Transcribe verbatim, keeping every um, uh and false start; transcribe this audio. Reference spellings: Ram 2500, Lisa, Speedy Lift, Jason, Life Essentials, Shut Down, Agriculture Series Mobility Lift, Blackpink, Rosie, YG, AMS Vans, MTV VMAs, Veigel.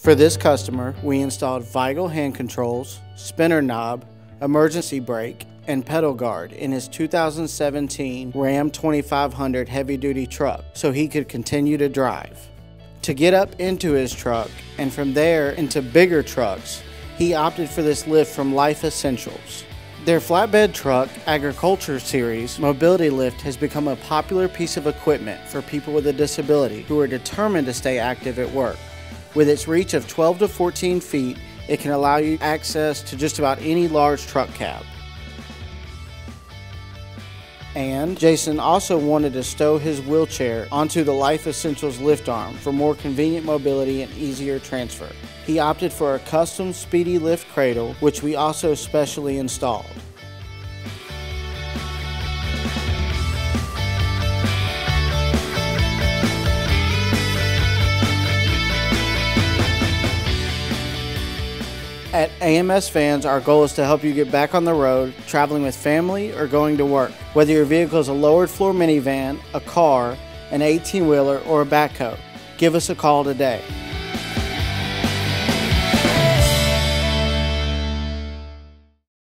For this customer, we installed Veigel hand controls, spinner knob, emergency brake, and pedal guard in his two thousand seventeen Ram twenty-five hundred heavy-duty truck so he could continue to drive. To get up into his truck and from there into bigger trucks, he opted for this lift from Life Essentials. Their flatbed truck, Agriculture Series Mobility Lift, has become a popular piece of equipment for people with a disability who are determined to stay active at work. With its reach of twelve to fourteen feet, it can allow you access to just about any large truck cab. And Jason also wanted to stow his wheelchair onto the Life Essentials lift arm for more convenient mobility and easier transfer. He opted for a custom Speedy Lift cradle, which we also specially installed. At A M S Vans, our goal is to help you get back on the road, traveling with family or going to work. Whether your vehicle is a lowered floor minivan, a car, an eighteen-wheeler, or a backhoe, give us a call today.